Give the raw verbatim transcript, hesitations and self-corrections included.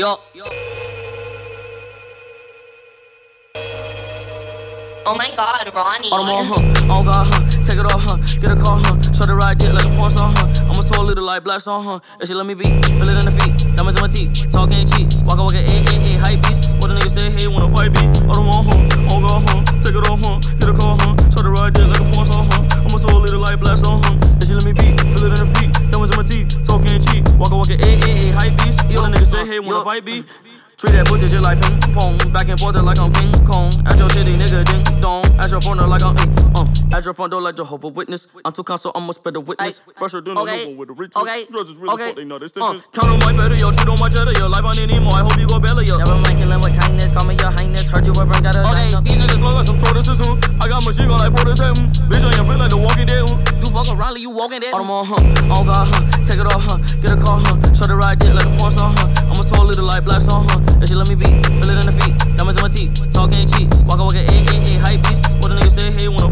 Yo, yo. Oh my God, Ronnie. On the huh? Oh God, huh? Take it off, huh? Get a car, huh? Short the ride, dick like a porn star, huh? I'ma soul little like black song, huh? If she let me be, feel it in the feet, diamonds in my teeth, talk ain't cheap, walk walk a eh eh eh, hype beast. What a nigga say, hey, wanna fight beat? On the wall, huh? Oh God, huh? Take it off, huh? Get a car, huh? Short the ride, dick like a porn star, huh? I'ma soul little like black song, huh? If she let me be, feel it in the feet, diamonds in my teeth, talk ain't cheap, walk walk a eh eh eh, hype beast. What a nigga say, hey, wanna fight beat? Treat that bullshit just like ping pong, back and forth like I'm King Kong. At your city, nigga, ding dong. At your phone door like I'm mm, um. At your front door like Jehovah's Witness. I'm too kind, so I'ma spread the witness. Fresh or dinner, okay. With the riches. Okay. Judges really okay. Fuck, they know this thing. Uh, count on my better, yo. Treat on my cheddar, yo. Life I need more. I hope you go belly, yo. Never mind killing with kindness. Call me your highness. Heard you ever got a okay. Nine, these niggas look like some tortoises. I got machine gun like prototype. Bitch, I am real like the walking dead. You fucking Riley, you walking dead. On them all, huh? Oh God, huh? Take it off, huh? Get a car, huh? Shut the ride, dick like a porn star, huh? I'ma soul little like black song, huh? If she let me be, feel it in the feet, diamonds in my teeth, talk ain't cheap, walk walk, eh, eh, eh, hype beast. What a nigga say, hey, wanna